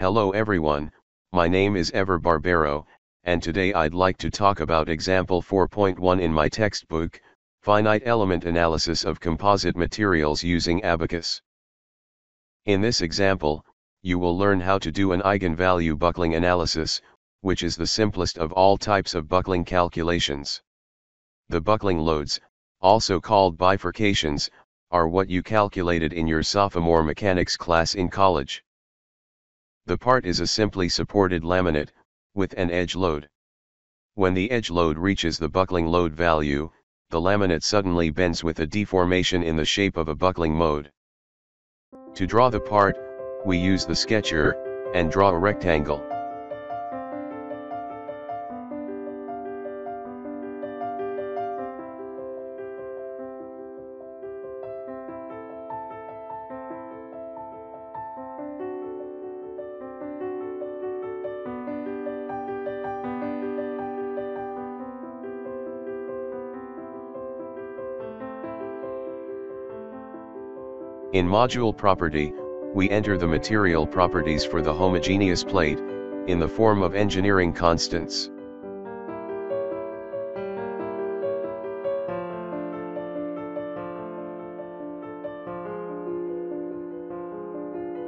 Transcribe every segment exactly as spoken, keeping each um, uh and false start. Hello everyone, my name is Ever Barbero, and today I'd like to talk about example four point one in my textbook, Finite Element Analysis of Composite Materials Using Abaqus. In this example, you will learn how to do an eigenvalue buckling analysis, which is the simplest of all types of buckling calculations. The buckling loads, also called bifurcations, are what you calculated in your sophomore mechanics class in college. The part is a simply supported laminate, with an edge load. When the edge load reaches the buckling load value, the laminate suddenly bends with a deformation in the shape of a buckling mode. To draw the part, we use the sketcher, and draw a rectangle. In module property, we enter the material properties for the homogeneous plate, in the form of engineering constants.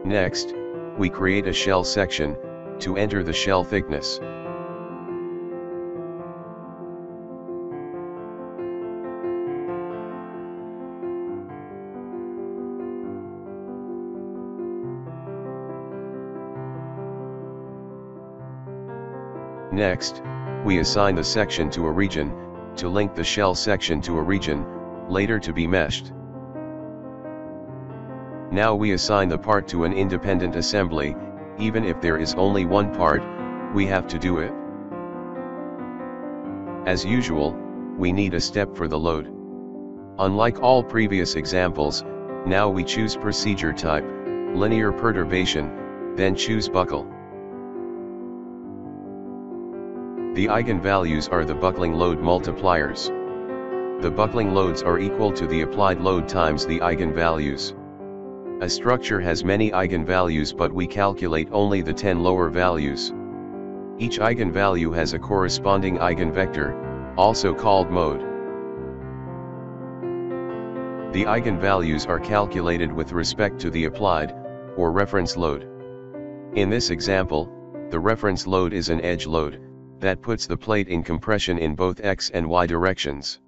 Next, we create a shell section, to enter the shell thickness. Next, we assign the section to a region, to link the shell section to a region, later to be meshed. Now we assign the part to an independent assembly, even if there is only one part, we have to do it. As usual, we need a step for the load. Unlike all previous examples, now we choose procedure type, linear perturbation, then choose buckle. The eigenvalues are the buckling load multipliers. The buckling loads are equal to the applied load times the eigenvalues. A structure has many eigenvalues, but we calculate only the ten lower values. Each eigenvalue has a corresponding eigenvector, also called mode. The eigenvalues are calculated with respect to the applied, or reference load. In this example, the reference load is an edge load that puts the plate in compression in both x and y directions.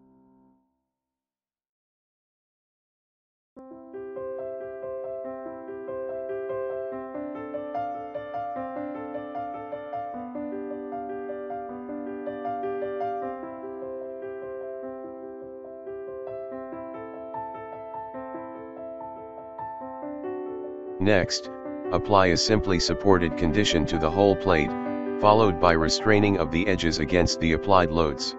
Next, apply a simply supported condition to the whole plate, followed by restraining of the edges against the applied loads.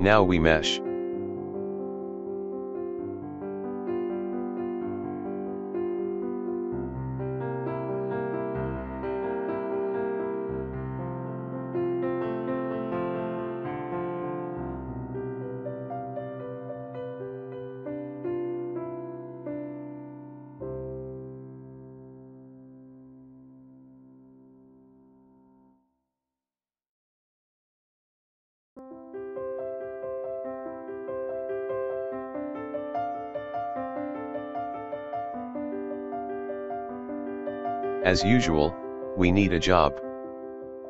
Now we mesh. As usual, we need a job.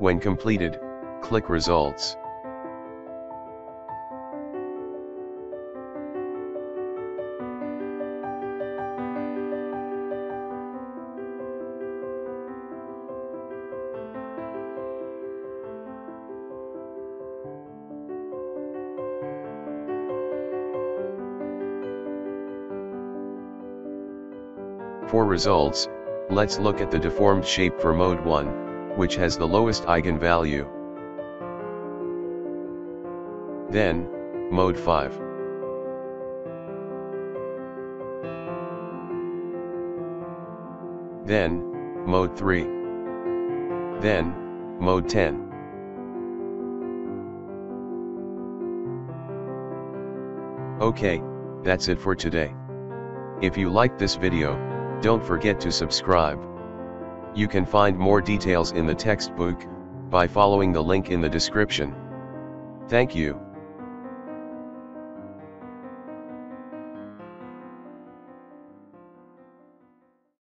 When completed, click Results. For results, let's look at the deformed shape for mode one, which has the lowest eigenvalue. Then, mode five. Then, mode three. Then, mode ten. Okay, that's it for today. If you liked this video, don't forget to subscribe. You can find more details in the textbook by following the link in the description. Thank you.